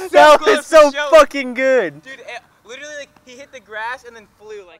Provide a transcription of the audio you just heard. was so fucking good. Dude, literally, like, he hit the grass and then flew, like.